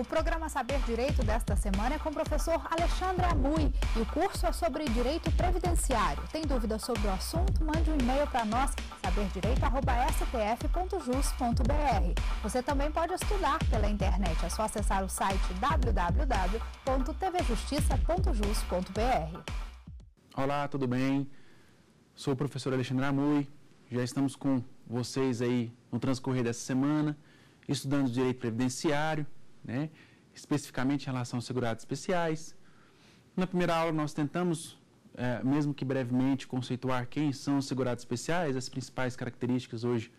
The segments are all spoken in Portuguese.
O programa Saber Direito desta semana é com o professor Alexandre Amui e o curso é sobre Direito Previdenciário. Tem dúvidas sobre o assunto? Mande um e-mail para nós, saberdireito@stf.jus.br. Você também pode estudar pela internet, é só acessar o site www.tvjustiça.jus.br. Olá, tudo bem? Sou o professor Alexandre Amui, já estamos com vocês aí no transcorrer dessa semana, estudando Direito Previdenciário, né? Especificamente em relação aos segurados especiais. Na primeira aula nós tentamos, mesmo que brevemente, conceituar quem são os segurados especiais, as principais características hoje,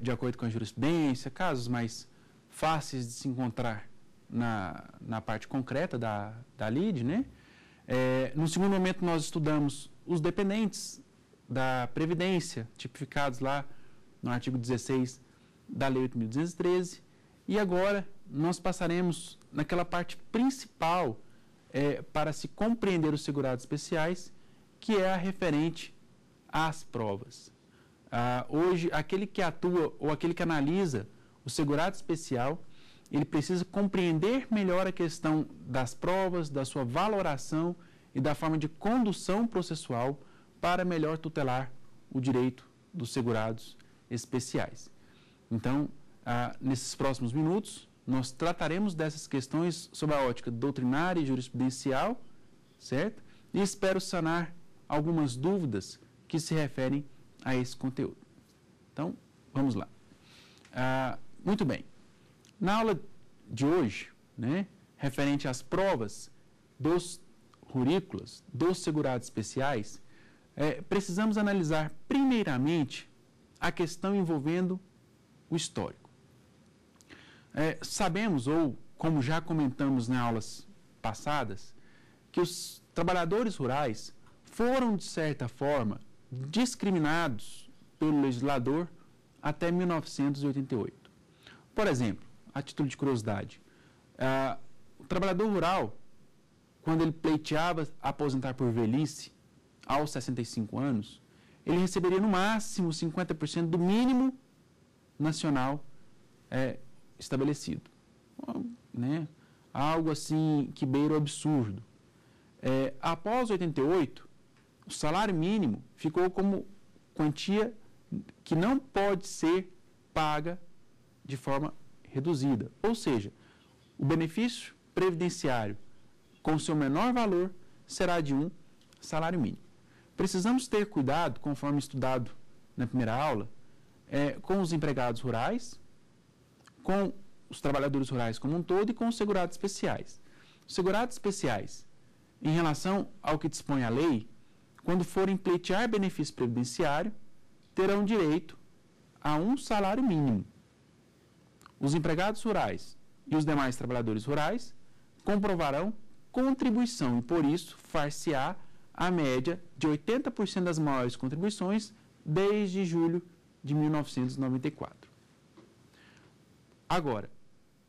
de acordo com a jurisprudência, casos mais fáceis de se encontrar na parte concreta da LIDE, né? No segundo momento nós estudamos os dependentes da Previdência, tipificados lá no artigo 16 da Lei 8.213, e agora nós passaremos naquela parte principal para se compreender os segurados especiais, que é a referente às provas. Hoje, aquele que atua ou aquele que analisa o segurado especial, ele precisa compreender melhor a questão das provas, da sua valoração e da forma de condução processual para melhor tutelar o direito dos segurados especiais. Então, nesses próximos minutos, nós trataremos dessas questões sob a ótica doutrinária e jurisprudencial, certo? E espero sanar algumas dúvidas que se referem a esse conteúdo. Então, vamos lá. Muito bem. Na aula de hoje, né, referente às provas dos rurículas, dos segurados especiais, precisamos analisar primeiramente a questão envolvendo o histórico. Sabemos, ou como já comentamos nas aulas passadas, que os trabalhadores rurais foram, de certa forma, discriminados pelo legislador até 1988. Por exemplo, a título de curiosidade, o trabalhador rural, quando ele pleiteava aposentar por velhice, aos 65 anos, ele receberia no máximo 50% do mínimo nacional estabelecido. Né? Algo assim que beira o absurdo. Após 88, o salário mínimo ficou como quantia que não pode ser paga de forma reduzida. Ou seja, o benefício previdenciário com seu menor valor será de um salário mínimo. Precisamos ter cuidado, conforme estudado na primeira aula, com os empregados rurais, com os trabalhadores rurais como um todo e com os segurados especiais. Os segurados especiais, em relação ao que dispõe a lei, quando forem pleitear benefício previdenciário, terão direito a um salário mínimo. Os empregados rurais e os demais trabalhadores rurais comprovarão contribuição e, por isso, far-se-á a média de 80% das maiores contribuições desde julho de 1994. Agora,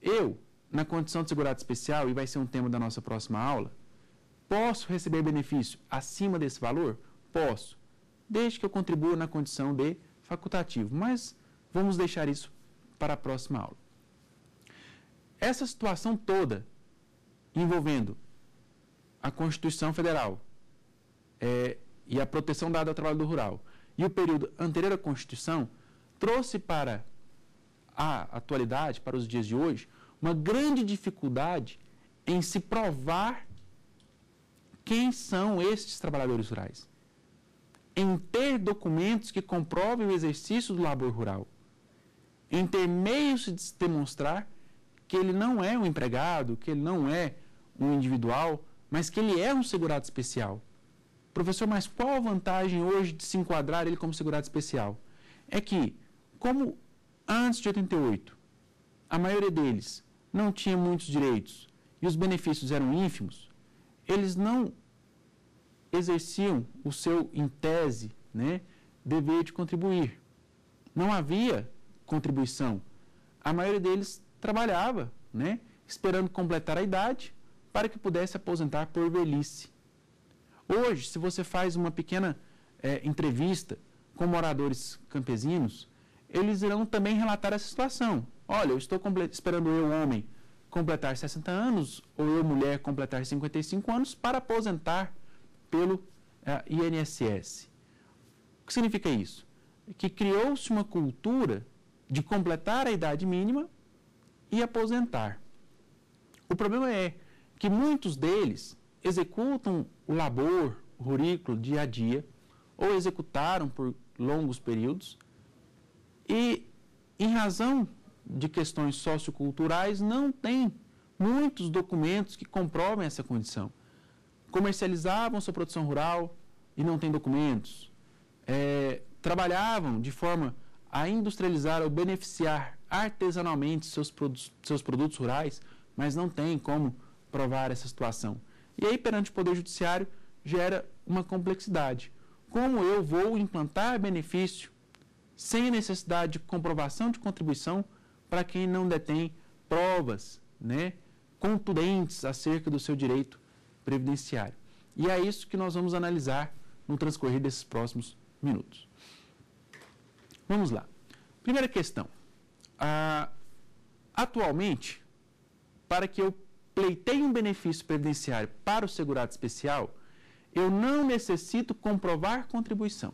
eu, na condição de segurado especial, e vai ser um tema da nossa próxima aula, posso receber benefício acima desse valor? Posso, desde que eu contribua na condição de facultativo, mas vamos deixar isso para a próxima aula. Essa situação toda envolvendo a Constituição Federal, e a proteção dada ao trabalhador rural e o período anterior à Constituição trouxe para a atualidade, para os dias de hoje, uma grande dificuldade em se provar quem são estes trabalhadores rurais, em ter documentos que comprovem o exercício do labor rural, em ter meios de se demonstrar que ele não é um empregado, que ele não é um individual, mas que ele é um segurado especial. Professor, mas qual a vantagem hoje de se enquadrar ele como segurado especial? É que, como antes de 88, a maioria deles não tinha muitos direitos e os benefícios eram ínfimos, eles não exerciam o seu, em tese, né, dever de contribuir. Não havia contribuição. A maioria deles trabalhava, né, esperando completar a idade para que pudesse aposentar por velhice. Hoje, se você faz uma pequena entrevista com moradores campesinos, eles irão também relatar essa situação. Olha, eu estou esperando eu, homem, completar 60 anos ou eu, mulher, completar 55 anos para aposentar pelo INSS. O que significa isso? Que criou-se uma cultura de completar a idade mínima e aposentar. O problema é que muitos deles executam o labor rurículo dia a dia ou executaram por longos períodos e, em razão de questões socioculturais, não tem muitos documentos que comprovem essa condição. Comercializavam sua produção rural e não tem documentos. Trabalhavam de forma a industrializar ou beneficiar artesanalmente seus produtos rurais, mas não tem como provar essa situação. E aí, perante o Poder Judiciário, gera uma complexidade. Como eu vou implantar benefício sem necessidade de comprovação de contribuição para quem não detém provas, né, contundentes acerca do seu direito previdenciário? E é isso que nós vamos analisar no transcorrer desses próximos minutos. Vamos lá. Primeira questão. Atualmente, para que eu pleiteie um benefício previdenciário para o segurado especial, eu não necessito comprovar contribuição.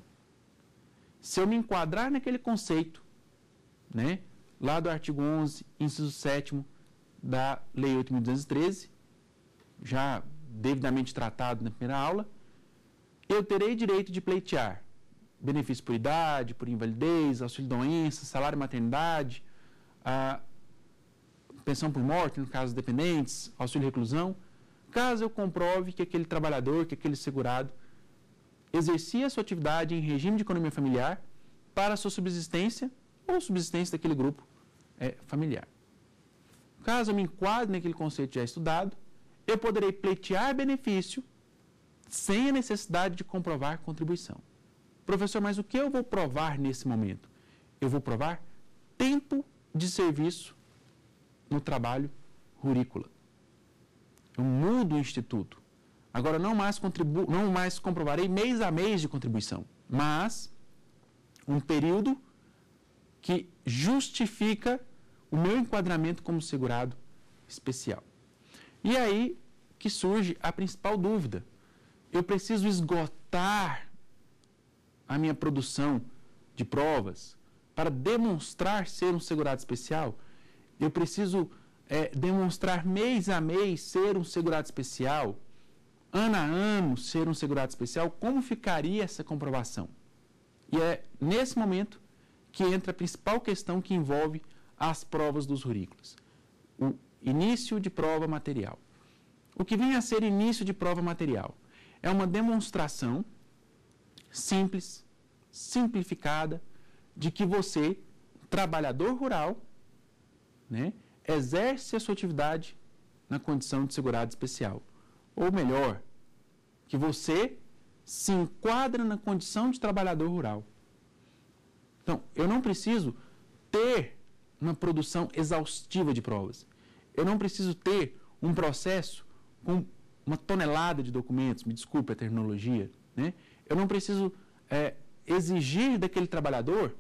Se eu me enquadrar naquele conceito, né, lá do artigo 11, inciso 7º da Lei 8.213, já devidamente tratado na primeira aula, eu terei direito de pleitear benefício por idade, por invalidez, auxílio-doença, salário-maternidade, pensão por morte, no caso dependentes, auxílio-reclusão, caso eu comprove que aquele trabalhador, que aquele segurado, exercia sua atividade em regime de economia familiar para sua subsistência ou subsistência daquele grupo familiar. Caso eu me enquadre naquele conceito já estudado, eu poderei pleitear benefício sem a necessidade de comprovar contribuição. Professor, mas o que eu vou provar nesse momento? Eu vou provar tempo de serviço no trabalho rurícola. Eu mudo o instituto. Agora, não mais comprovarei mês a mês de contribuição, mas um período que justifica o meu enquadramento como segurado especial. E aí que surge a principal dúvida. Eu preciso esgotar a minha produção de provas para demonstrar ser um segurado especial? Eu preciso demonstrar mês a mês ser um segurado especial? Ano a ano ser um segurado especial? Como ficaria essa comprovação? E é nesse momento que entra a principal questão que envolve as provas dos rurícolas. O início de prova material. O que vem a ser início de prova material? É uma demonstração simples, simplificada, de que você, trabalhador rural, né, exerce a sua atividade na condição de segurado especial. Ou melhor, que você se enquadra na condição de trabalhador rural. Então, eu não preciso ter uma produção exaustiva de provas. Eu não preciso ter um processo com uma tonelada de documentos, me desculpe a terminologia, né? Eu não preciso exigir daquele trabalhador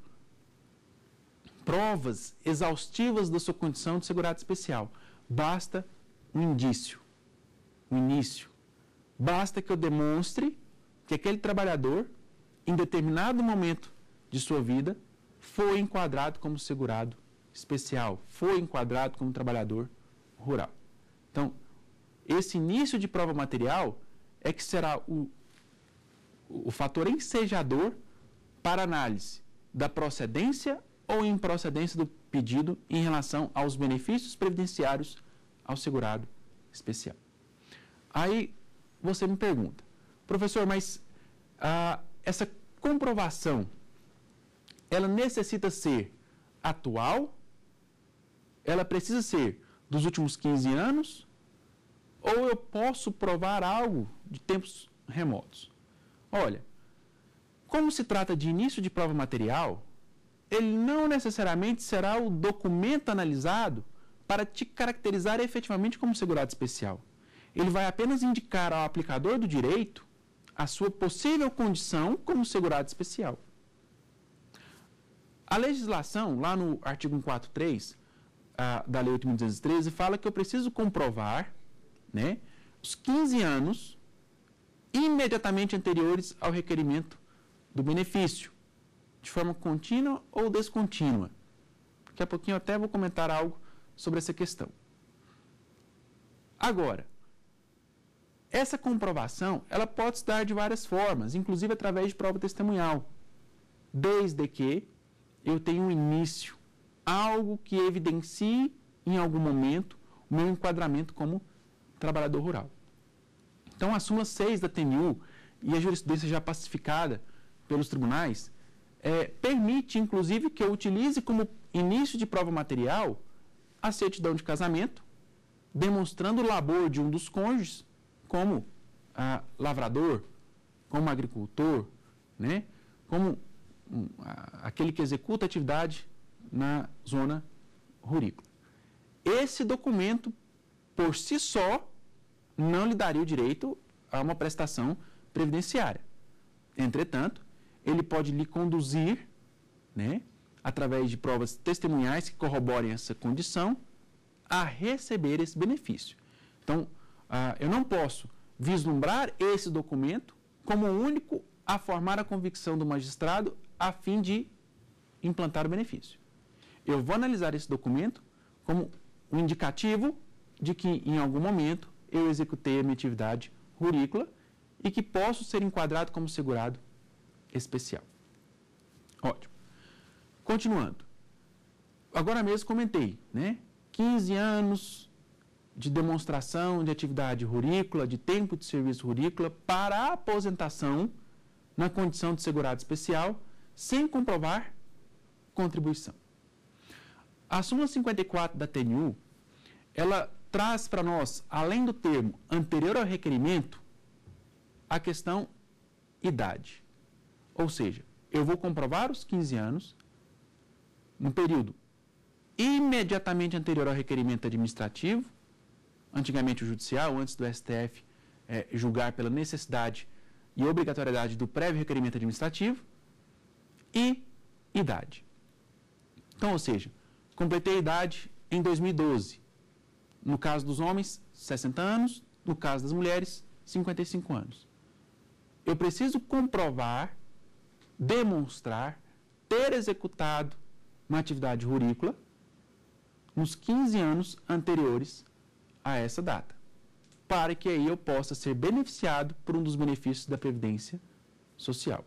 provas exaustivas da sua condição de segurado especial. Basta um indício, um início. Basta que eu demonstre que aquele trabalhador, em determinado momento de sua vida, foi enquadrado como segurado especial, foi enquadrado como trabalhador rural. Então, esse início de prova material é que será o fator ensejador para análise da procedência ou improcedência do pedido em relação aos benefícios previdenciários ao segurado especial. Aí você me pergunta, professor, mas essa comprovação, ela necessita ser atual? Ela precisa ser dos últimos 15 anos? Ou eu posso provar algo de tempos remotos? Olha, como se trata de início de prova material, ele não necessariamente será o documento analisado para te caracterizar efetivamente como segurado especial. Ele vai apenas indicar ao aplicador do direito a sua possível condição como segurado especial. A legislação, lá no artigo 143, da Lei 8.213 fala que eu preciso comprovar, né, os 15 anos imediatamente anteriores ao requerimento do benefício, de forma contínua ou descontínua. Daqui a pouquinho eu até vou comentar algo sobre essa questão. Agora, essa comprovação, ela pode se dar de várias formas, inclusive através de prova testemunhal, desde que eu tenha um início, algo que evidencie, em algum momento, o meu enquadramento como trabalhador rural. Então, a súmula 6 da TNU e a jurisprudência já pacificada pelos tribunais permite, inclusive, que eu utilize como início de prova material a certidão de casamento, demonstrando o labor de um dos cônjuges como lavrador, como agricultor, né, como aquele que executa atividade na zona rurícola. Esse documento, por si só, não lhe daria o direito a uma prestação previdenciária. Entretanto, ele pode lhe conduzir, né, através de provas testemunhais que corroborem essa condição, a receber esse benefício. Então, eu não posso vislumbrar esse documento como único a formar a convicção do magistrado a fim de implantar o benefício. Eu vou analisar esse documento como um indicativo de que, em algum momento, eu executei a minha atividade rurícola e que posso ser enquadrado como segurado especial. Ótimo. Continuando. Agora mesmo comentei, né? 15 anos de demonstração de atividade rurícola, de tempo de serviço rurícola, para a aposentação na condição de segurado especial, sem comprovar contribuição. A súmula 54 da TNU, ela traz para nós, além do termo anterior ao requerimento, a questão idade. Ou seja, eu vou comprovar os 15 anos no período imediatamente anterior ao requerimento administrativo, antigamente o judicial, antes do STF julgar pela necessidade e obrigatoriedade do prévio requerimento administrativo, e idade. Então, ou seja, completei a idade em 2012. No caso dos homens, 60 anos. No caso das mulheres, 55 anos. Eu preciso comprovar, demonstrar, ter executado uma atividade rurícola nos 15 anos anteriores a essa data, para que aí eu possa ser beneficiado por um dos benefícios da Previdência Social.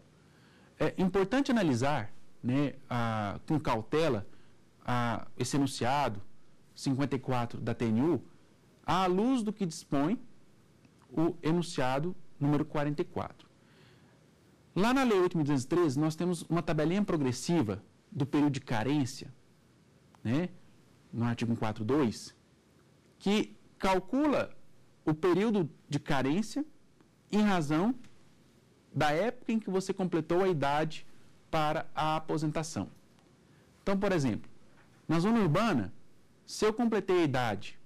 É importante analisar, né, com cautela esse enunciado 54 da TNU, à luz do que dispõe o enunciado número 44. Lá na Lei 8.213, nós temos uma tabelinha progressiva do período de carência, né, no artigo 142, que calcula o período de carência em razão da época em que você completou a idade para a aposentação. Então, por exemplo, na zona urbana, se eu completei a idade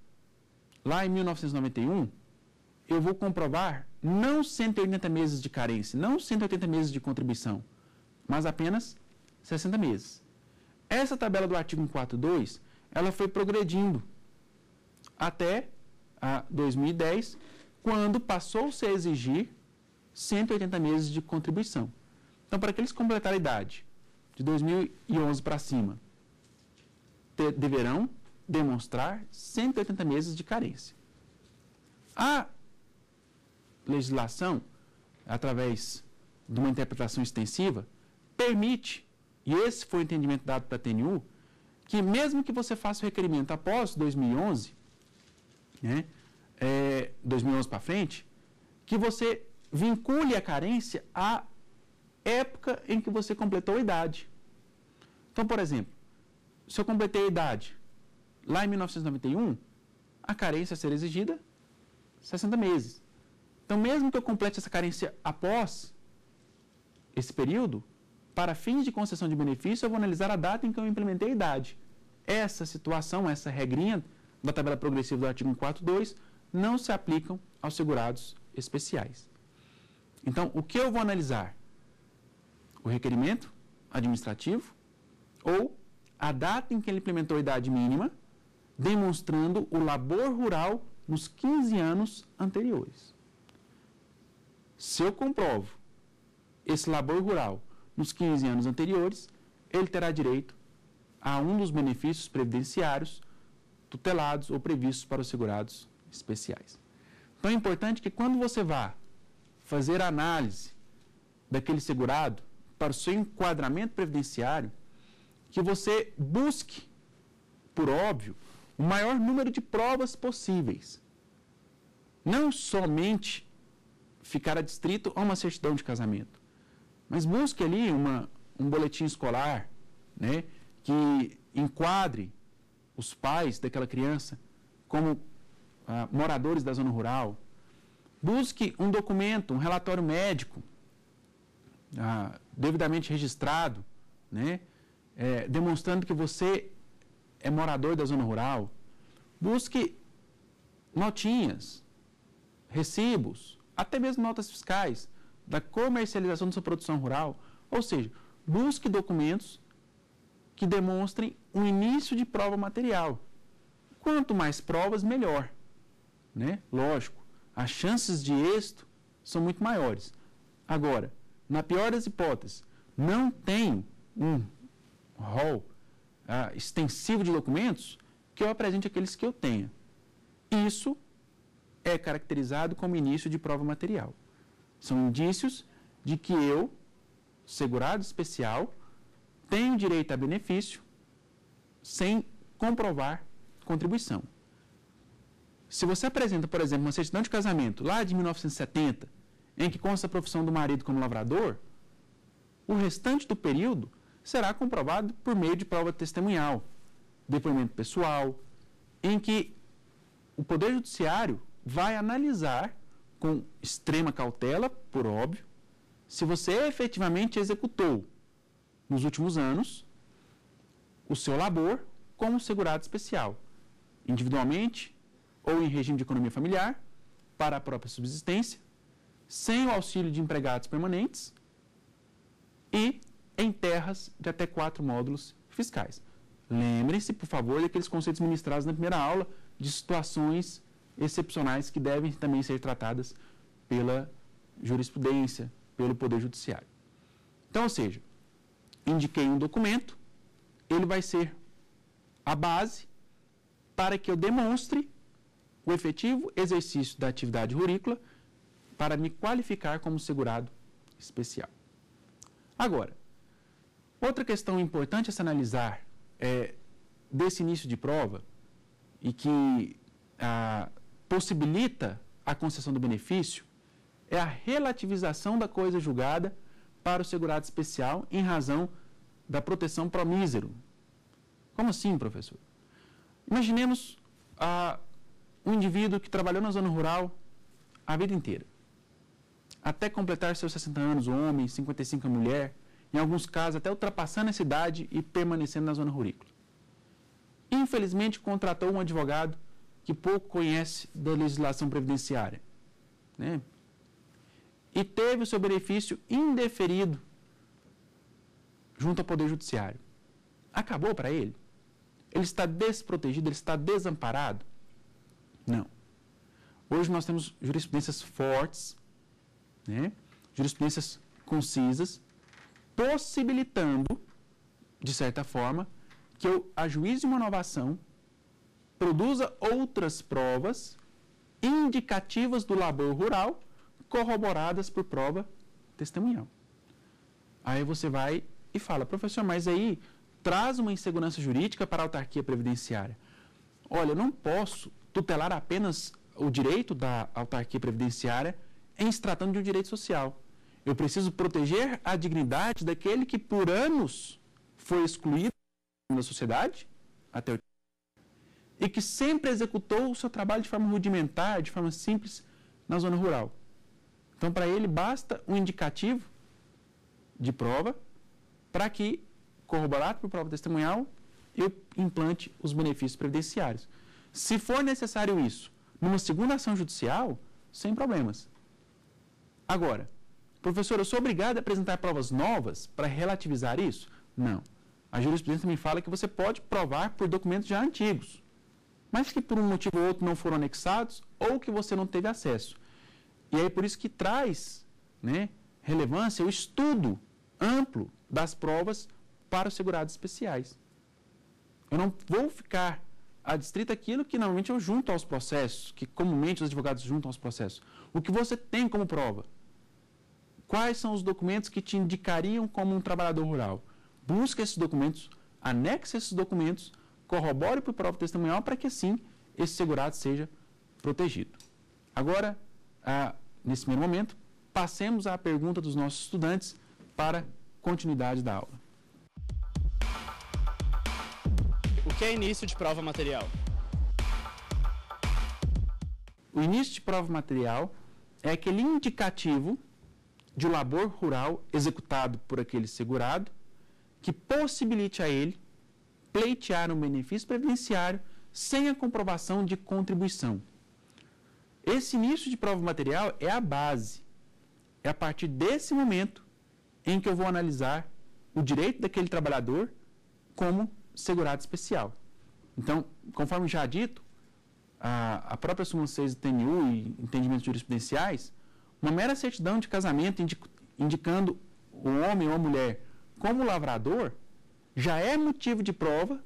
lá em 1991, eu vou comprovar não 180 meses de carência, não 180 meses de contribuição, mas apenas 60 meses. Essa tabela do artigo 142, ela foi progredindo até 2010, quando passou-se a exigir 180 meses de contribuição. Então, para aqueles que completaram a idade de 2011 para cima, deverão demonstrar 180 meses de carência. A legislação, através de uma interpretação extensiva, permite, e esse foi o entendimento dado para a TNU, que mesmo que você faça o requerimento após 2011, né, 2011 para frente, que você vincule a carência à época em que você completou a idade. Então, por exemplo, se eu completei a idade lá em 1991, a carência a ser exigida, 60 meses. Então, mesmo que eu complete essa carência após esse período, para fins de concessão de benefício, eu vou analisar a data em que eu implementei a idade. Essa situação, essa regrinha da tabela progressiva do artigo 142, não se aplicam aos segurados especiais. Então, o que eu vou analisar? O requerimento administrativo ou a data em que ele implementou a idade mínima demonstrando o labor rural nos 15 anos anteriores. Se eu comprovo esse labor rural nos 15 anos anteriores, ele terá direito a um dos benefícios previdenciários tutelados ou previstos para os segurados especiais. Então, é importante que quando você vá fazer a análise daquele segurado para o seu enquadramento previdenciário, que você busque, por óbvio, o maior número de provas possíveis. Não somente ficar adstrito a uma certidão de casamento, mas busque ali um boletim escolar, né, que enquadre os pais daquela criança como moradores da zona rural. Busque um documento, um relatório médico devidamente registrado, né, demonstrando que você é morador da zona rural. Busque notinhas, recibos, até mesmo notas fiscais da comercialização da sua produção rural. Ou seja, busque documentos que demonstrem um início de prova material. Quanto mais provas, melhor, né? Lógico, as chances de êxito são muito maiores. Agora, na pior das hipóteses, não tem um rol extensivo de documentos, que eu apresente aqueles que eu tenha. Isso é caracterizado como início de prova material. São indícios de que eu, segurado especial, tenho direito a benefício sem comprovar contribuição. Se você apresenta, por exemplo, uma certidão de casamento lá de 1970, em que consta a profissão do marido como lavrador, o restante do período será comprovado por meio de prova testemunhal, depoimento pessoal, em que o Poder Judiciário vai analisar com extrema cautela, por óbvio, se você efetivamente executou nos últimos anos o seu labor como segurado especial, individualmente ou em regime de economia familiar, para a própria subsistência, sem o auxílio de empregados permanentes e em terras de até 4 módulos fiscais. Lembrem-se, por favor, daqueles conceitos ministrados na primeira aula de situações excepcionais que devem também ser tratadas pela jurisprudência, pelo Poder Judiciário. Então, ou seja, indiquei um documento, ele vai ser a base para que eu demonstre o efetivo exercício da atividade rurícola para me qualificar como segurado especial. Agora, outra questão importante a se analisar desse início de prova e que possibilita a concessão do benefício é a relativização da coisa julgada para o segurado especial em razão da proteção promísero. Como assim, professor? Imaginemos um indivíduo que trabalhou na zona rural a vida inteira, até completar seus 60 anos, o homem, 55 a mulher, em alguns casos até ultrapassando essa idade e permanecendo na zona rurícola. Infelizmente, contratou um advogado que pouco conhece da legislação previdenciária, né? E teve o seu benefício indeferido junto ao Poder Judiciário. Acabou para ele? Ele está desprotegido, ele está desamparado? Não. Hoje nós temos jurisprudências fortes, né? Jurisprudências concisas, possibilitando, de certa forma, que eu ajuize uma inovação, produza outras provas indicativas do labor rural, corroboradas por prova testemunhal. Aí você vai e fala, professor, mas aí traz uma insegurança jurídica para a autarquia previdenciária. Olha, eu não posso tutelar apenas o direito da autarquia previdenciária em se tratando de um direito social. Eu preciso proteger a dignidade daquele que por anos foi excluído da sociedade até o e que sempre executou o seu trabalho de forma rudimentar, de forma simples, na zona rural. Então, para ele, basta um indicativo de prova para que, corroborado por prova testemunhal, eu implante os benefícios previdenciários. Se for necessário isso, numa segunda ação judicial, sem problemas. Agora, professor, eu sou obrigado a apresentar provas novas para relativizar isso? Não. A jurisprudência me fala que você pode provar por documentos já antigos. mas que por um motivo ou outro não foram anexados ou que você não teve acesso. E aí por isso que traz, né, relevância o estudo amplo das provas para os segurados especiais. Eu não vou ficar adstrito àquilo que normalmente eu junto aos processos, que comumente os advogados juntam aos processos. O que você tem como prova? Quais são os documentos que te indicariam como um trabalhador rural? Busca esses documentos, anexa esses documentos, corrobore por prova testemunhal para que, assim, esse segurado seja protegido. Agora, nesse primeiro momento, passemos à pergunta dos nossos estudantes para continuidade da aula. O que é início de prova material? O início de prova material é aquele indicativo de um labor rural executado por aquele segurado que possibilite a ele pleitear um benefício previdenciário sem a comprovação de contribuição. Esse início de prova material é a base. É a partir desse momento em que eu vou analisar o direito daquele trabalhador como segurado especial. Então, conforme já dito, a própria Súmula 6 da TNU e entendimentos jurisprudenciais, uma mera certidão de casamento indicando o homem ou a mulher como lavrador já é motivo de prova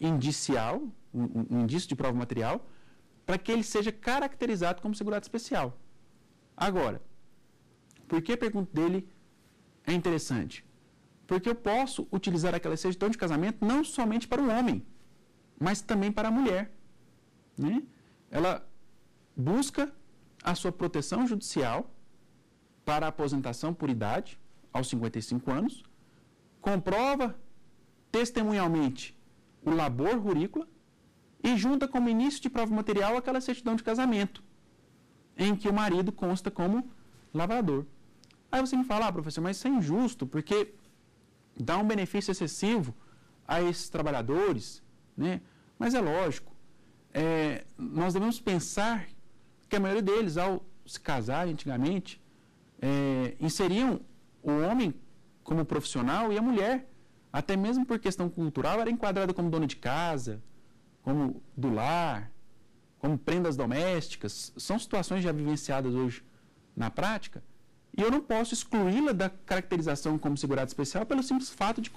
indicial, um indício de prova material, para que ele seja caracterizado como segurado especial. Agora, por que a pergunta dele é interessante? Porque eu posso utilizar aquela certidão de casamento não somente para o homem, mas também para a mulher, né? Ela busca a sua proteção judicial para a aposentação por idade, aos 55 anos, comprova testemunhalmente o labor rurícola e junta como início de prova material aquela certidão de casamento, em que o marido consta como lavrador. Aí você me fala, professor, mas isso é injusto, porque dá um benefício excessivo a esses trabalhadores, né? Mas é lógico, nós devemos pensar que a maioria deles, ao se casarem antigamente, inseriam o homem como profissional e a mulher, até mesmo por questão cultural, era enquadrada como dona de casa, como do lar, como prendas domésticas. São situações já vivenciadas hoje na prática, e eu não posso excluí-la da caracterização como segurado especial pelo simples fato de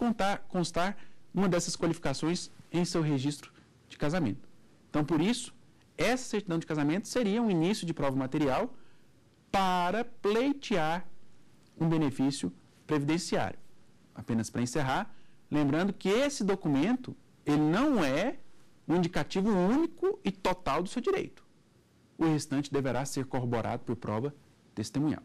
constar uma dessas qualificações em seu registro de casamento. Então, por isso, essa certidão de casamento seria um início de prova material para pleitear um benefício previdenciário. Apenas para encerrar, lembrando que esse documento, ele não é um indicativo único e total do seu direito. O restante deverá ser corroborado por prova testemunhal.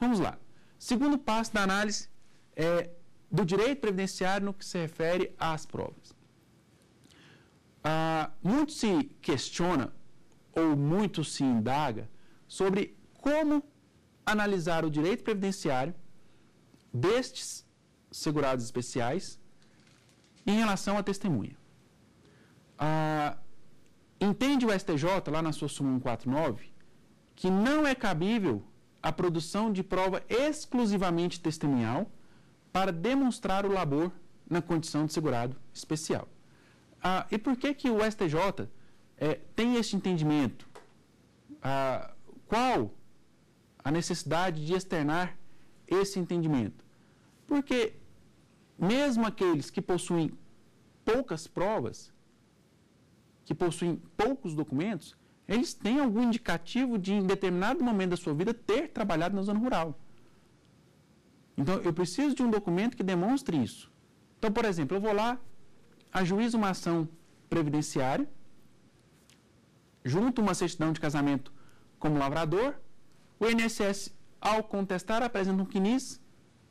Vamos lá. Segundo passo da análise é do direito previdenciário no que se refere às provas. Muito se questiona ou muito se indaga sobre como analisar o direito previdenciário destes segurados especiais em relação à testemunha. Entende o STJ, lá na sua súmula 149, que não é cabível a produção de prova exclusivamente testemunhal para demonstrar o labor na condição de segurado especial. E por que que o STJ tem este entendimento? Qual a necessidade de externar esse entendimento? Porque mesmo aqueles que possuem poucas provas, que possuem poucos documentos, eles têm algum indicativo de, em determinado momento da sua vida, ter trabalhado na zona rural. Então, eu preciso de um documento que demonstre isso. Então, por exemplo, eu vou lá, ajuizo uma ação previdenciária, junto uma certidão de casamento como lavrador, o INSS, ao contestar, apresenta um CNIS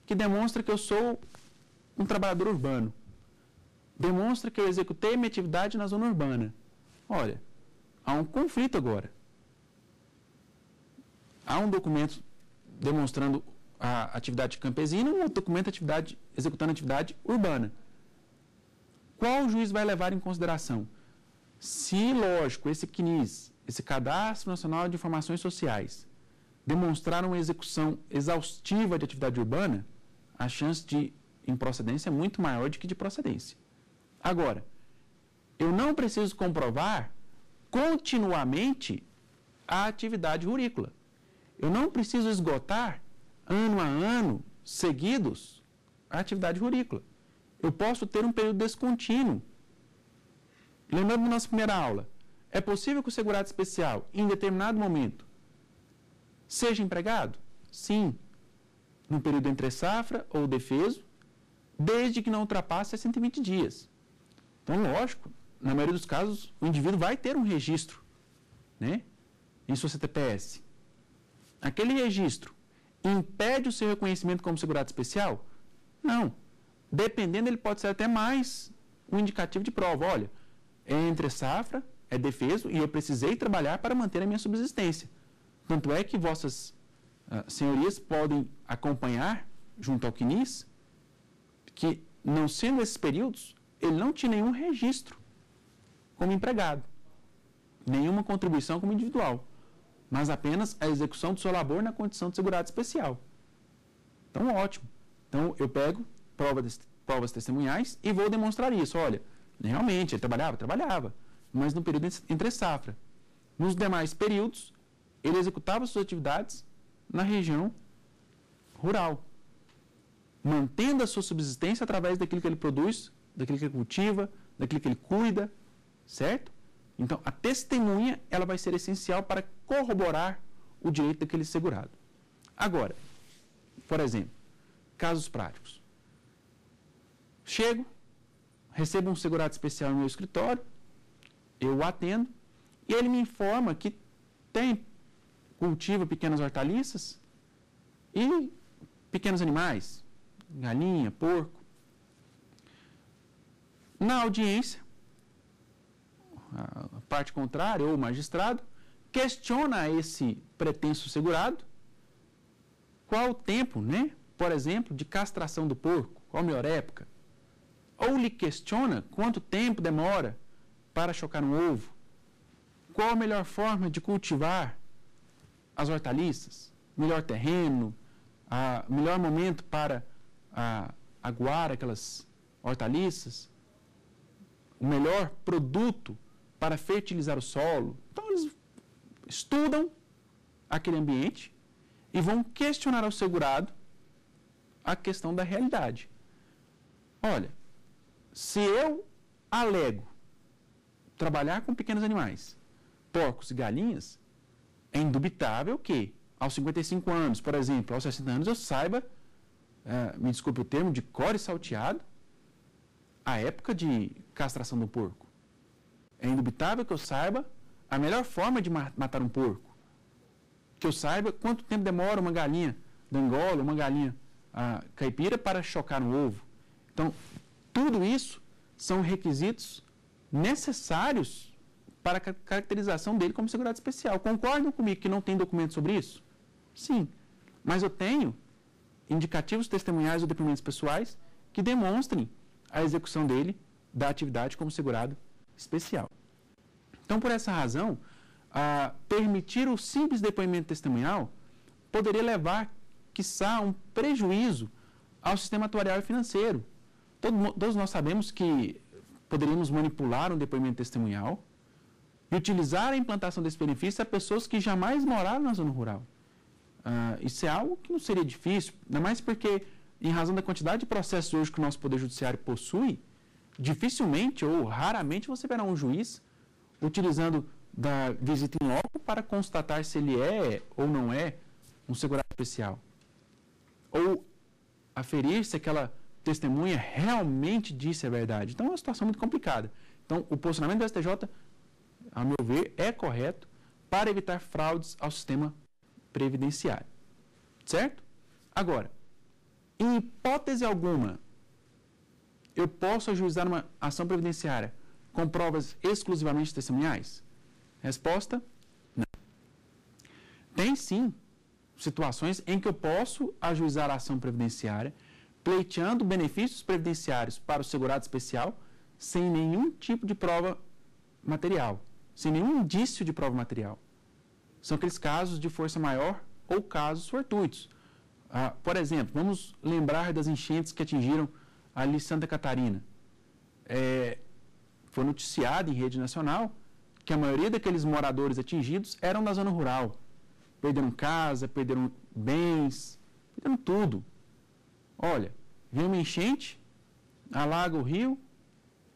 que demonstra que eu sou um trabalhador urbano, demonstra que eu executei minha atividade na zona urbana. Olha, há um conflito agora. Há um documento demonstrando a atividade campesina e um outro documento executando a atividade urbana. Qual o juiz vai levar em consideração? Se, lógico, esse CNIS, esse Cadastro Nacional de Informações Sociais, demonstrar uma execução exaustiva de atividade urbana, a chance de improcedência é muito maior do que de procedência. Agora, eu não preciso comprovar continuamente a atividade rurícola. Eu não preciso esgotar, ano a ano, seguidos, a atividade rurícola. Eu posso ter um período descontínuo. Lembrando da nossa primeira aula, é possível que o segurado especial, em determinado momento, seja empregado? Sim. No período entre safra ou defeso, desde que não ultrapasse 120 dias. Então, lógico, na maioria dos casos, o indivíduo vai ter um registro, né, em sua CTPS. Aquele registro impede o seu reconhecimento como segurado especial? Não. Dependendo, ele pode ser até mais um indicativo de prova. Olha, é entre safra, é defeso e eu precisei trabalhar para manter a minha subsistência. Tanto é que vossas senhorias podem acompanhar, junto ao CNIS, que, não sendo esses períodos, ele não tinha nenhum registro como empregado, nenhuma contribuição como individual, mas apenas a execução do seu labor na condição de segurado especial. Então, ótimo. Então, eu pego provas testemunhais e vou demonstrar isso. Olha, realmente, ele trabalhava, mas no período entre safra. Nos demais períodos, ele executava suas atividades na região rural, mantendo a sua subsistência através daquilo que ele produz, daquilo que ele cultiva, daquilo que ele cuida, certo? Então, a testemunha, ela vai ser essencial para corroborar o direito daquele segurado. Agora, por exemplo, casos práticos. Chego, recebo um segurado especial no meu escritório, eu o atendo, e ele me informa que cultiva pequenas hortaliças e pequenos animais, galinha, porco. Na audiência, a parte contrária, ou o magistrado, questiona esse pretenso segurado qual o tempo, né, por exemplo, de castração do porco, qual a melhor época, ou lhe questiona quanto tempo demora para chocar um ovo, qual a melhor forma de cultivar as hortaliças, melhor terreno, melhor momento para aguar aquelas hortaliças, o melhor produto para fertilizar o solo. Então, eles estudam aquele ambiente e vão questionar ao segurado a questão da realidade. Olha, se eu alego trabalhar com pequenos animais, porcos e galinhas, é indubitável que, aos 55 anos, por exemplo, aos 60 anos, eu saiba, me desculpe o termo, de cor e salteado, a época de castração do porco. É indubitável que eu saiba a melhor forma de matar um porco. Que eu saiba quanto tempo demora uma galinha da Angola, uma galinha caipira para chocar um ovo. Então, tudo isso são requisitos necessários para a caracterização dele como segurado especial. Concordam comigo que não tem documento sobre isso? Sim. Mas eu tenho indicativos testemunhais ou depoimentos pessoais que demonstrem a execução dele da atividade como segurado especial. Então, por essa razão, permitir o simples depoimento testemunhal poderia levar, quiçá, um prejuízo ao sistema atuarial e financeiro. Todos nós sabemos que poderíamos manipular um depoimento testemunhal e utilizar a implantação desse benefício a pessoas que jamais moraram na zona rural. Isso é algo que não seria difícil, ainda mais porque, em razão da quantidade de processos hoje que o nosso Poder Judiciário possui, dificilmente ou raramente você verá um juiz utilizando da visita em loco para constatar se ele é ou não é um segurado especial. Ou aferir se aquela testemunha realmente disse a verdade. Então, é uma situação muito complicada. Então, o posicionamento do STJ, a meu ver, é correto para evitar fraudes ao sistema previdenciário. Certo? Agora, em hipótese alguma, eu posso ajuizar uma ação previdenciária com provas exclusivamente testemunhais? Resposta, não. Tem sim situações em que eu posso ajuizar a ação previdenciária pleiteando benefícios previdenciários para o segurado especial sem nenhum tipo de prova material, sem nenhum indício de prova material. São aqueles casos de força maior ou casos fortuitos. Por exemplo, vamos lembrar das enchentes que atingiram ali Santa Catarina. foi noticiado em rede nacional que a maioria daqueles moradores atingidos eram da zona rural. Perderam casa, perderam bens, perderam tudo. Olha, vem uma enchente, alaga o rio,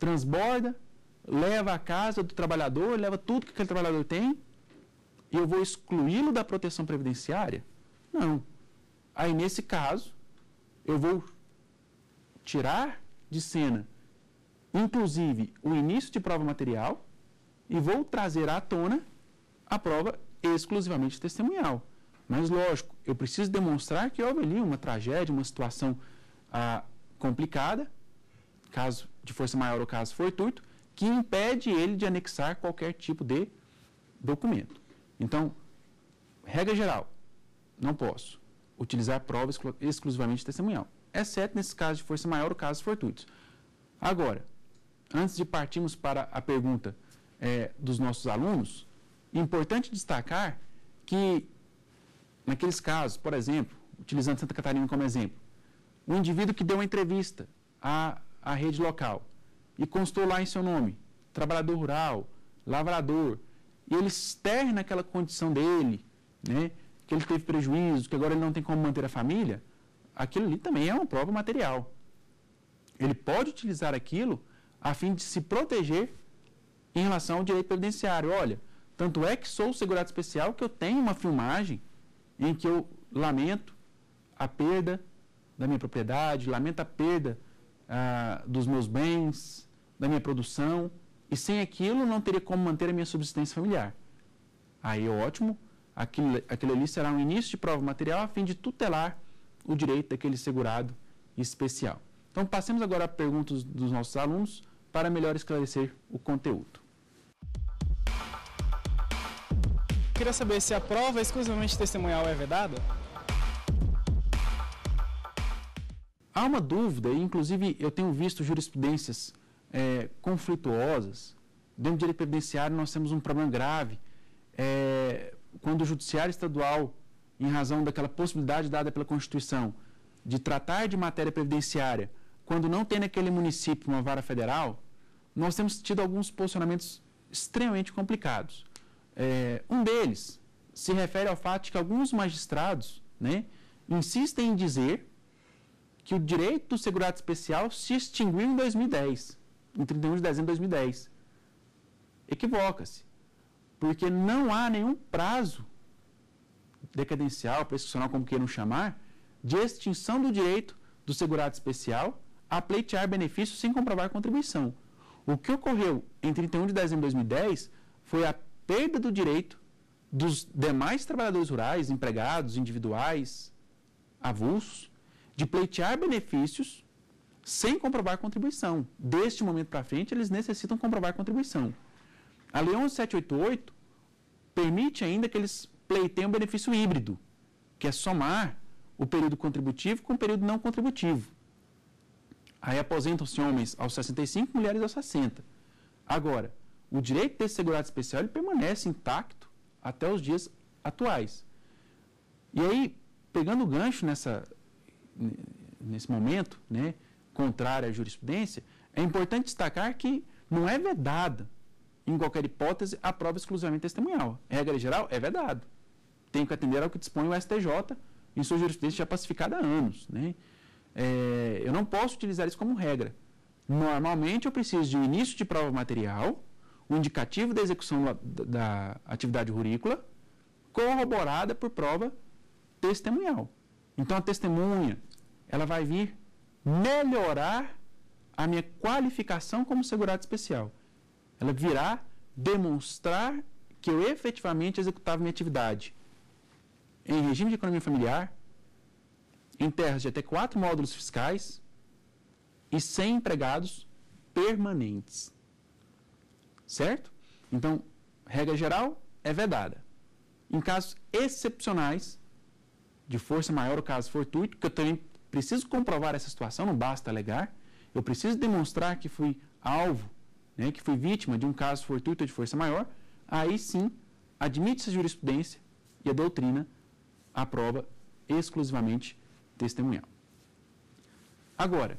transborda, leva a casa do trabalhador, leva tudo que aquele trabalhador tem, e eu vou excluí-lo da proteção previdenciária? Não. Aí, nesse caso, eu vou tirar de cena, inclusive, o início de prova material e vou trazer à tona a prova exclusivamente testemunhal. Mas, lógico, eu preciso demonstrar que houve ali uma tragédia, uma situação complicada, caso de força maior ou caso fortuito, que impede ele de anexar qualquer tipo de documento. Então, regra geral, não posso utilizar prova exclusivamente testemunhal, exceto nesse caso de força maior ou casos fortuitos. Agora, antes de partirmos para a pergunta dos nossos alunos, é importante destacar que, naqueles casos, por exemplo, utilizando Santa Catarina como exemplo, um indivíduo que deu uma entrevista à rede local e constou lá em seu nome, trabalhador rural, lavrador, e ele externa aquela condição dele, né, que ele teve prejuízo, que agora ele não tem como manter a família, aquilo ali também é uma prova material. Ele pode utilizar aquilo a fim de se proteger em relação ao direito previdenciário. Olha, tanto é que sou segurado especial que eu tenho uma filmagem em que eu lamento a perda da minha propriedade, lamento a perda dos meus bens, da minha produção, e sem aquilo não teria como manter a minha subsistência familiar. Aí, ótimo, aquilo ali será um início de prova material a fim de tutelar o direito daquele segurado especial. Então, passemos agora a perguntas dos nossos alunos para melhor esclarecer o conteúdo. Queria saber se a prova exclusivamente testemunhal é vedada? Há uma dúvida, e inclusive eu tenho visto jurisprudências conflituosas. Dentro do direito previdenciário nós temos um problema grave. Quando o judiciário estadual, em razão daquela possibilidade dada pela Constituição de tratar de matéria previdenciária, quando não tem naquele município uma vara federal, nós temos tido alguns posicionamentos extremamente complicados. Um deles se refere ao fato de que alguns magistrados, né, insistem em dizer que o direito do segurado especial se extinguiu em 2010, em 31 de dezembro de 2010. Equivoca-se, porque não há nenhum prazo decadencial, prescricional, como queiram chamar, de extinção do direito do segurado especial a pleitear benefícios sem comprovar contribuição. O que ocorreu em 31 de dezembro de 2010 foi a perda do direito dos demais trabalhadores rurais, empregados, individuais, avulsos, de pleitear benefícios sem comprovar contribuição. Deste momento para frente, eles necessitam comprovar contribuição. A Lei 11.788 permite ainda que eles pleiteiem um benefício híbrido, que é somar o período contributivo com o período não contributivo. Aí aposentam-se homens aos 65, mulheres aos 60. Agora, o direito desse segurado especial ele permanece intacto até os dias atuais. E aí, pegando o gancho nesse momento, né, contrário à jurisprudência, é importante destacar que não é vedada, em qualquer hipótese, a prova exclusivamente testemunhal. A regra geral é vedada. Tenho que atender ao que dispõe o STJ em sua jurisprudência já pacificada há anos. Né? Eu não posso utilizar isso como regra. Normalmente, eu preciso de um início de prova material, um indicativo da execução da atividade rurícola, corroborada por prova testemunhal. Então, a testemunha, ela vai vir melhorar a minha qualificação como segurado especial. Ela virá demonstrar que eu efetivamente executava minha atividade em regime de economia familiar, em terras de até 4 módulos fiscais e sem empregados permanentes. Certo? Então, regra geral é vedada. Em casos excepcionais, de força maior ou caso fortuito, que eu também preciso comprovar essa situação, não basta alegar, eu preciso demonstrar que fui alvo, né, que fui vítima de um caso fortuito ou de força maior, aí sim, admite-se a jurisprudência e a doutrina a prova exclusivamente testemunhal. Agora,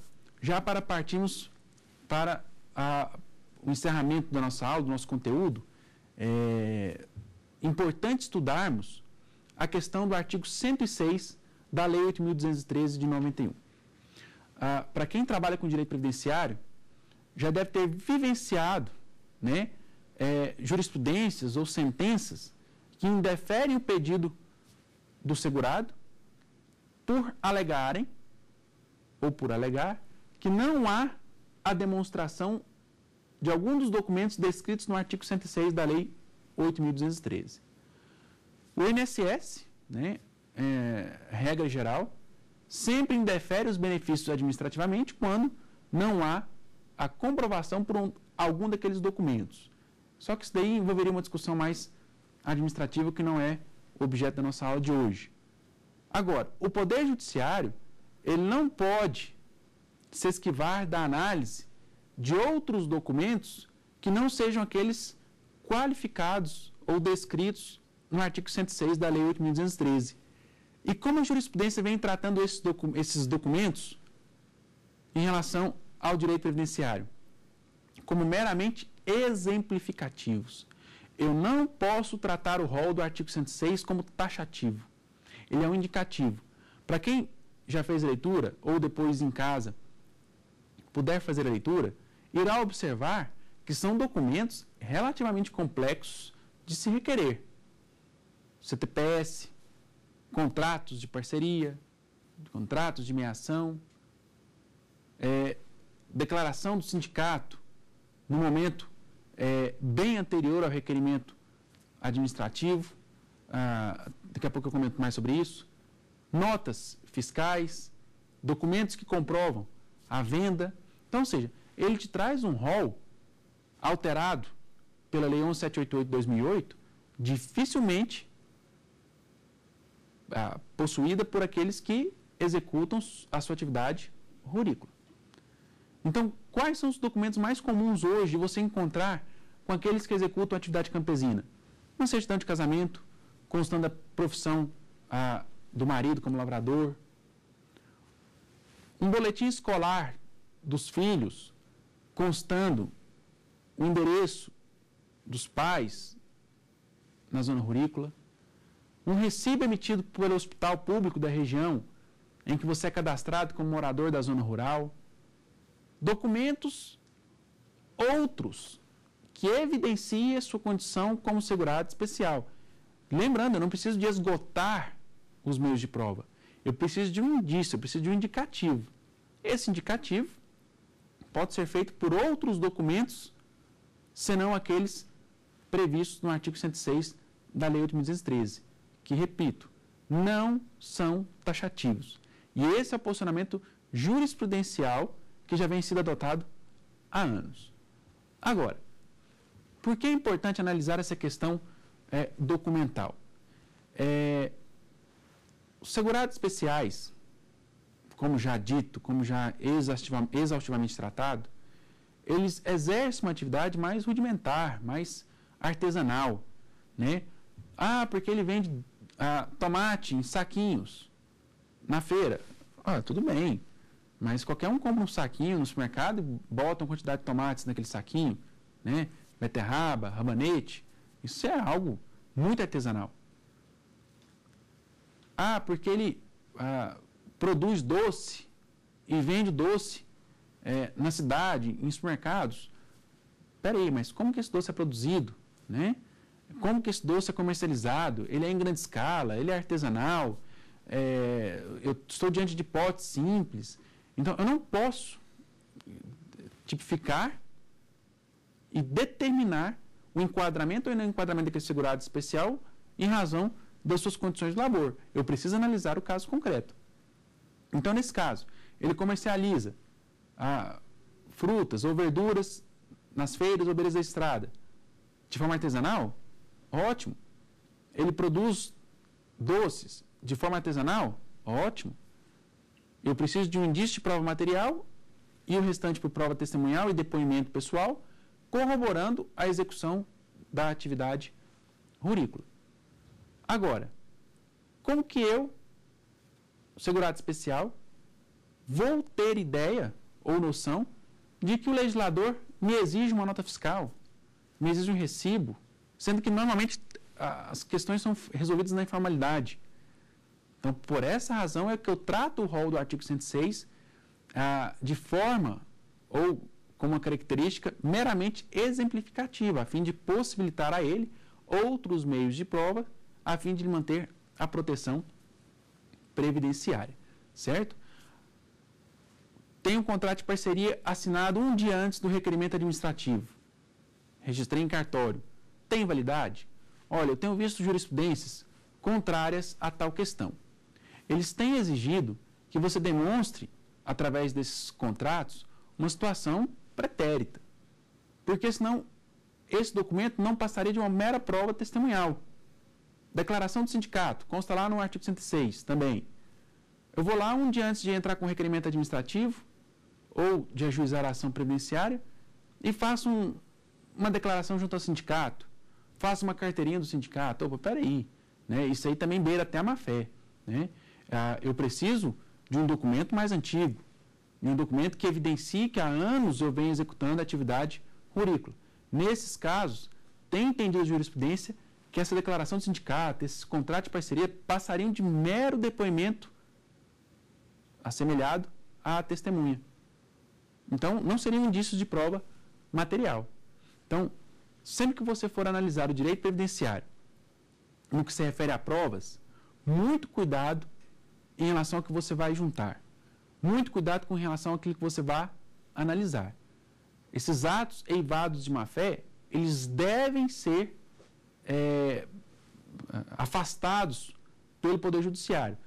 já para partirmos para o encerramento da nossa aula, do nosso conteúdo, é importante estudarmos a questão do artigo 106 da Lei 8.213 de 91. Para quem trabalha com direito previdenciário, já deve ter vivenciado, né, jurisprudências ou sentenças que indeferem o pedido do segurado por alegarem, ou por alegar, que não há a demonstração de algum dos documentos descritos no artigo 106 da Lei 8.213. O INSS, né, regra geral, sempre indefere os benefícios administrativamente quando não há a comprovação por algum daqueles documentos. Só que isso daí envolveria uma discussão mais administrativa que não é objeto da nossa aula de hoje. Agora, o Poder Judiciário, ele não pode se esquivar da análise de outros documentos que não sejam aqueles qualificados ou descritos no artigo 106 da Lei 8.213. E como a jurisprudência vem tratando esses documentos em relação ao direito previdenciário? Como meramente exemplificativos. Eu não posso tratar o rol do artigo 106 como taxativo. Ele é um indicativo. Para quem já fez a leitura, ou depois em casa puder fazer a leitura, irá observar que são documentos relativamente complexos de se requerer. CTPS, contratos de parceria, contratos de meação, declaração do sindicato no momento bem anterior ao requerimento administrativo, daqui a pouco eu comento mais sobre isso, notas fiscais, documentos que comprovam a venda. Então, ou seja, ele te traz um rol alterado pela Lei 11.788 de 2008, dificilmente possuída por aqueles que executam a sua atividade rurícola. Então, quais são os documentos mais comuns hoje de você encontrar com aqueles que executam atividade campesina? Uma certidão de casamento, constando a profissão do marido como lavrador, um boletim escolar dos filhos, constando o endereço dos pais na zona rurícola, um recibo emitido pelo hospital público da região em que você é cadastrado como morador da zona rural, documentos outros que evidenciem a sua condição como segurado especial. Lembrando, eu não preciso de esgotar os meios de prova, eu preciso de um indício, eu preciso de um indicativo. Esse indicativo pode ser feito por outros documentos, senão aqueles previstos no artigo 106 da Lei 8.213, que, repito, não são taxativos. E esse é o posicionamento jurisprudencial que já vem sendo adotado há anos. Agora, por que é importante analisar essa questão documental? Os segurados especiais, como já dito, como já exaustivamente tratado, eles exercem uma atividade mais rudimentar, mais artesanal, né? Porque ele vende tomate em saquinhos na feira. Tudo bem, mas qualquer um compra um saquinho no supermercado e bota uma quantidade de tomates naquele saquinho, né? Beterraba, rabanete, isso é algo muito artesanal. Porque ele produz doce e vende doce na cidade, em supermercados. Espera aí, mas como que esse doce é produzido, né? Como que esse doce é comercializado? Ele é em grande escala, ele é artesanal, eu estou diante de potes simples. Então, eu não posso tipificar e determinar o enquadramento ou não enquadramento daquele segurado especial em razão das suas condições de labor. Eu preciso analisar o caso concreto. Então, nesse caso, ele comercializa frutas ou verduras nas feiras ou beiras da estrada de forma artesanal? Ótimo. Ele produz doces de forma artesanal? Ótimo. Eu preciso de um indício de prova material e o restante por prova testemunhal e depoimento pessoal, corroborando a execução da atividade rurícola. Agora, como que eu, segurado especial, vou ter ideia ou noção de que o legislador me exige uma nota fiscal, me exige um recibo, sendo que normalmente as questões são resolvidas na informalidade. Então, por essa razão é que eu trato o rol do artigo 106 de forma ou com uma característica meramente exemplificativa, a fim de possibilitar a ele outros meios de prova, a fim de manter a proteção previdenciária, certo? Tenho um contrato de parceria assinado um dia antes do requerimento administrativo. Registrei em cartório. Tem validade? Olha, eu tenho visto jurisprudências contrárias a tal questão. Eles têm exigido que você demonstre, através desses contratos, uma situação pretérita. Porque senão, esse documento não passaria de uma mera prova testemunhal. Declaração do sindicato, consta lá no artigo 106 também. Eu vou lá um dia antes de entrar com o requerimento administrativo, ou de ajuizar a ação previdenciária, e faço uma declaração junto ao sindicato, faço uma carteirinha do sindicato. Opa, peraí, né? Isso aí também beira até a má-fé, né? Eu preciso de um documento mais antigo, de um documento que evidencie que há anos eu venho executando a atividade rurícola. Nesses casos, tem entendido a jurisprudência que essa declaração do sindicato, esses contratos de parceria, passariam de mero depoimento assemelhado à testemunha. Então, não seriam indícios de prova material. Então, sempre que você for analisar o direito previdenciário, no que se refere a provas, muito cuidado em relação ao que você vai juntar. Muito cuidado com relação àquilo que você vai analisar. Esses atos eivados de má-fé, eles devem ser afastados pelo Poder Judiciário.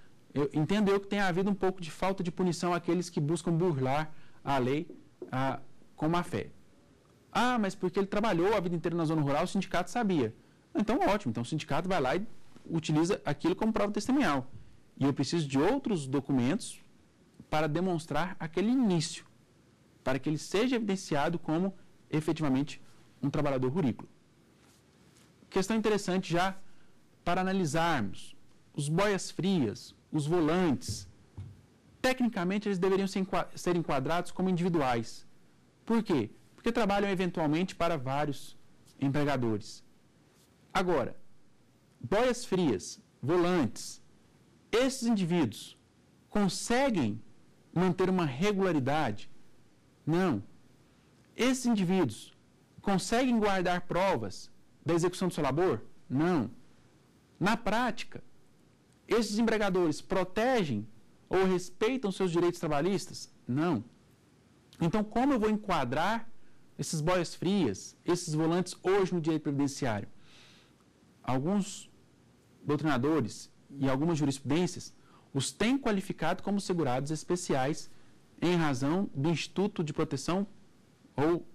Entendo eu que tem havido um pouco de falta de punição àqueles que buscam burlar a lei com má-fé. Ah, mas porque ele trabalhou a vida inteira na zona rural, o sindicato sabia. Então, ótimo. Então, o sindicato vai lá e utiliza aquilo como prova testemunhal. E eu preciso de outros documentos para demonstrar aquele início, para que ele seja evidenciado como, efetivamente, um trabalhador rurícola. Questão interessante já para analisarmos. Os boias frias, os volantes, tecnicamente eles deveriam ser enquadrados como individuais. Por quê? Porque trabalham eventualmente para vários empregadores. Agora, boias frias, volantes, esses indivíduos conseguem manter uma regularidade? Não. Esses indivíduos conseguem guardar provas da execução do seu labor? Não. Na prática, esses empregadores protegem ou respeitam seus direitos trabalhistas? Não. Então, como eu vou enquadrar esses boias frias, esses volantes, hoje no direito previdenciário? Alguns doutrinadores e algumas jurisprudências os têm qualificado como segurados especiais em razão do instituto de proteção ou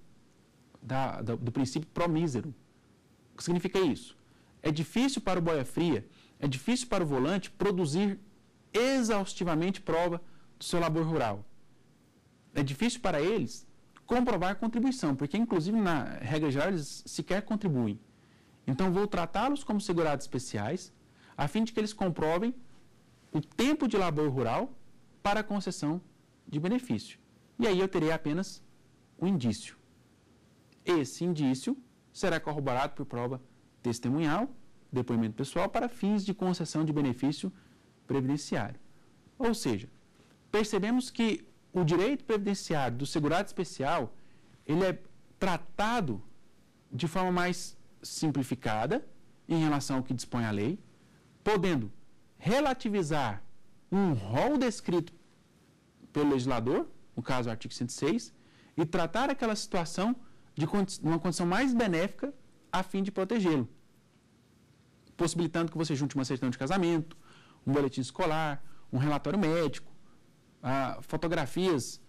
do princípio promísero. O que significa isso? É difícil para o boia fria, é difícil para o volante produzir exaustivamente prova do seu labor rural. É difícil para eles comprovar contribuição, porque, inclusive, na regra geral, eles sequer contribuem. Então, vou tratá-los como segurados especiais, a fim de que eles comprovem o tempo de labor rural para a concessão de benefício. E aí eu terei apenas um indício. Esse indício será corroborado por prova testemunhal, depoimento pessoal, para fins de concessão de benefício previdenciário. Ou seja, percebemos que o direito previdenciário do segurado especial, ele é tratado de forma mais simplificada em relação ao que dispõe a lei, podendo relativizar um rol descrito pelo legislador, no caso o artigo 106, e tratar aquela situação de uma condição mais benéfica a fim de protegê-lo, possibilitando que você junte uma certidão de casamento, um boletim escolar, um relatório médico, fotografias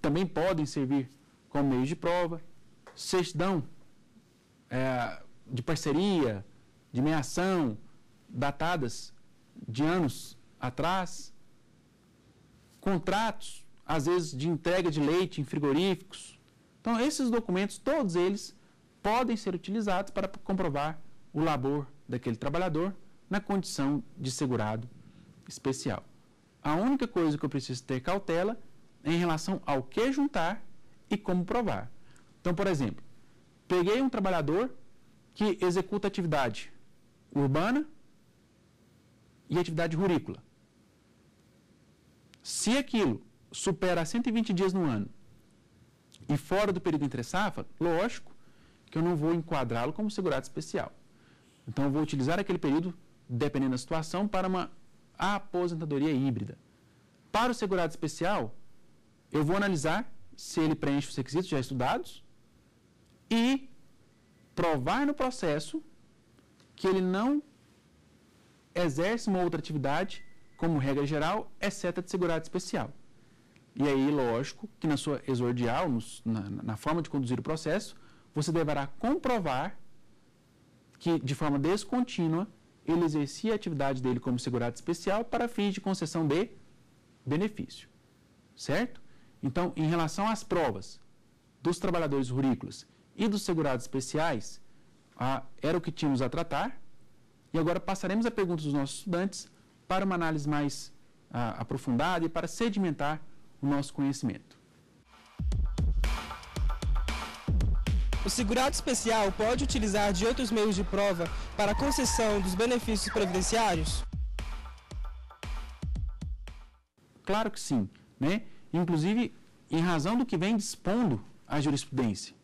também podem servir como meio de prova, certidão de parceria, de meação, datadas de anos atrás, contratos, às vezes, de entrega de leite em frigoríficos. Então, esses documentos, todos eles, podem ser utilizados para comprovar o labor daquele trabalhador na condição de segurado especial. A única coisa que eu preciso ter cautela é em relação ao que juntar e como provar. Então, por exemplo, peguei um trabalhador que executa atividade urbana e atividade rurícola. Se aquilo supera 120 dias no ano e fora do período entre safra, lógico que eu não vou enquadrá-lo como segurado especial. Então, eu vou utilizar aquele período, dependendo da situação, para uma aposentadoria híbrida. Para o segurado especial, eu vou analisar se ele preenche os requisitos já estudados e provar no processo que ele não exerce uma outra atividade como regra geral, exceto de segurado especial. E aí, lógico, que na sua exordial, na forma de conduzir o processo, você deverá comprovar que, de forma descontínua, ele exercia a atividade dele como segurado especial para fins de concessão de benefício. Certo? Então, em relação às provas dos trabalhadores rurícolas e dos segurados especiais, era o que tínhamos a tratar, e agora passaremos a pergunta dos nossos estudantes para uma análise mais aprofundada e para sedimentar o nosso conhecimento. O segurado especial pode utilizar de outros meios de prova para a concessão dos benefícios previdenciários? Claro que sim, né? Inclusive, em razão do que vem dispondo a jurisprudência.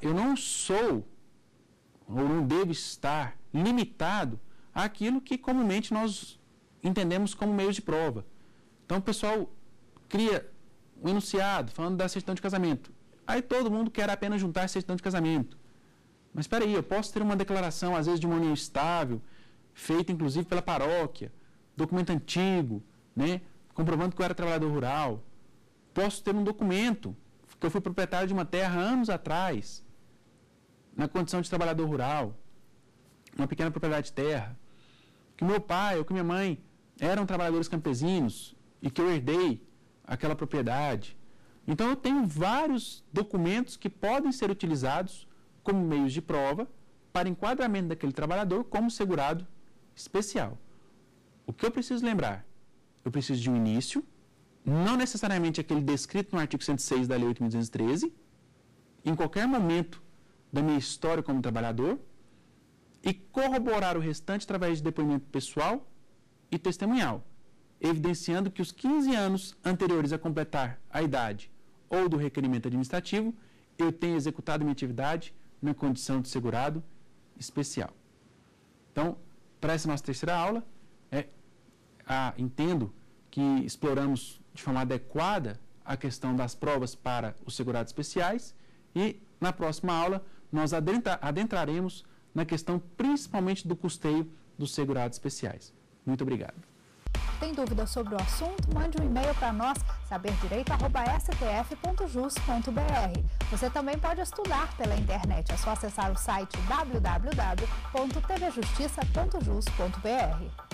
Eu não sou, ou não devo estar, limitado àquilo que comumente nós entendemos como meios de prova. Então, o pessoal cria um enunciado falando da certidão de casamento. Aí todo mundo quer apenas juntar a certidão de casamento. Mas espera aí, eu posso ter uma declaração, às vezes, de uma união estável, feita inclusive pela paróquia, documento antigo, né, comprovando que eu era trabalhador rural. Posso ter um documento que eu fui proprietário de uma terra anos atrás, na condição de trabalhador rural, uma pequena propriedade de terra, que meu pai ou que minha mãe eram trabalhadores campesinos e que eu herdei aquela propriedade. Então, eu tenho vários documentos que podem ser utilizados como meios de prova para enquadramento daquele trabalhador como segurado especial. O que eu preciso lembrar? Eu preciso de um início, não necessariamente aquele descrito no artigo 106 da Lei 8.213, em qualquer momento da minha história como trabalhador, e corroborar o restante através de depoimento pessoal e testemunhal, evidenciando que os 15 anos anteriores a completar a idade ou do requerimento administrativo, eu tenho executado minha atividade na condição de segurado especial. Então, para essa nossa terceira aula, entendo que exploramos de forma adequada a questão das provas para os segurados especiais e, na próxima aula, nós adentraremos na questão principalmente do custeio dos segurados especiais. Muito obrigado. Tem dúvida sobre o assunto? Mande um e-mail para nós, saberdireito@stf.jus.br. Você também pode estudar pela internet, é só acessar o site www.tvjustiça.jus.br.